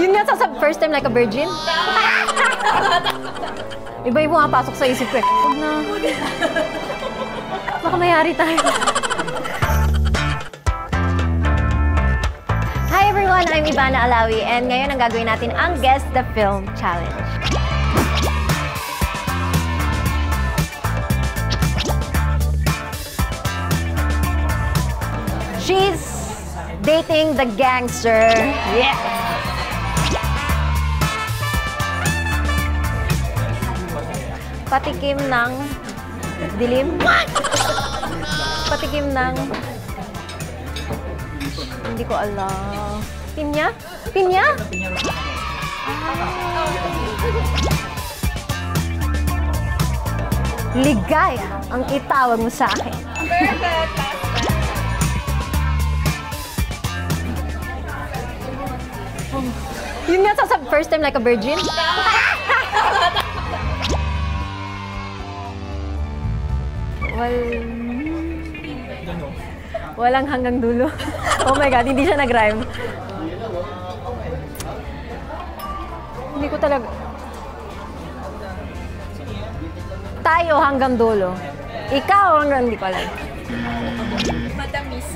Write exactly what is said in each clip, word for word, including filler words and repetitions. Yun nga, sa first time like a virgin. Iba yung pumapasok sa isip ko eh. Huwag na. Baka mayari tayo. Hi everyone! I'm Ivana Alawi and ngayon ang gagawin natin ang Guess the Film Challenge. She's dating the gangster. Yes! Patikim ng dilim. What? Patikim ng... Hindi ko alam. Pinya? Pinya? Ah. Ligaya ang itawag mo sa akin. Perfect! Yun nga, sa first time like a virgin. Well, walang hanggang dulo. Oh my God, hindi siya nag-rhyme. Hindi ko talaga... Tayo hanggang dulo. Ikaw hanggang hindi ko alam. Matamis.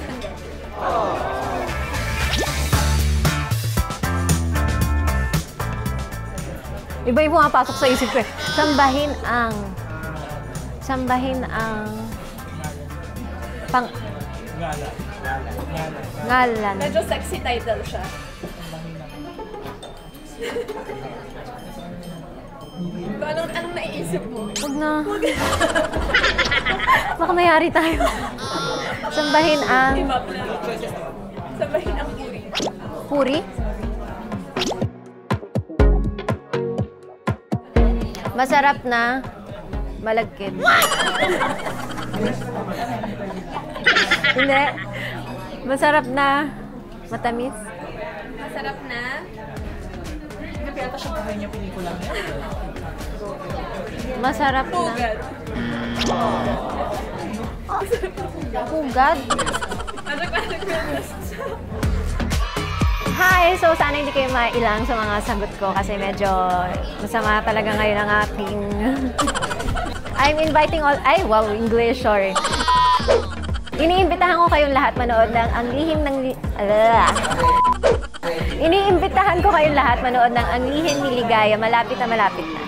Iba yung pumapasok sa isip ko eh. Sambahin ang... Sambahin ang... Pang... Ngalan. Ngalan. Medyo sexy title siya. Anong, anong naiisip mo? Huwag na. Baka mayari tayo. Sambahin ang... Sambahin ang puri. Puri? Masarap na malagkit. Hindi. Masarap na matamis. Masarap na... Hindi yata siya gawin niya pinikula. Masarap na... Pugad. Pugad? Hi! So, sana hindi kayo mailang sa mga sagot ko kasi medyo masama talaga ngayon ang aking... I'm inviting all... Ay, wow! English, sorry. Iniimbitahan ko kayong lahat manood ng Ang Lihim ng... Alah. Iniimbitahan ko kayong lahat manood ng Ang Lihim ni Ligaya. Malapit na malapit na.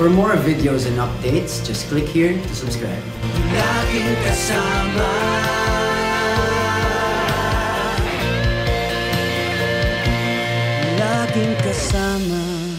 For more videos and updates, just click here to subscribe. Laging kasama. Laging kasama.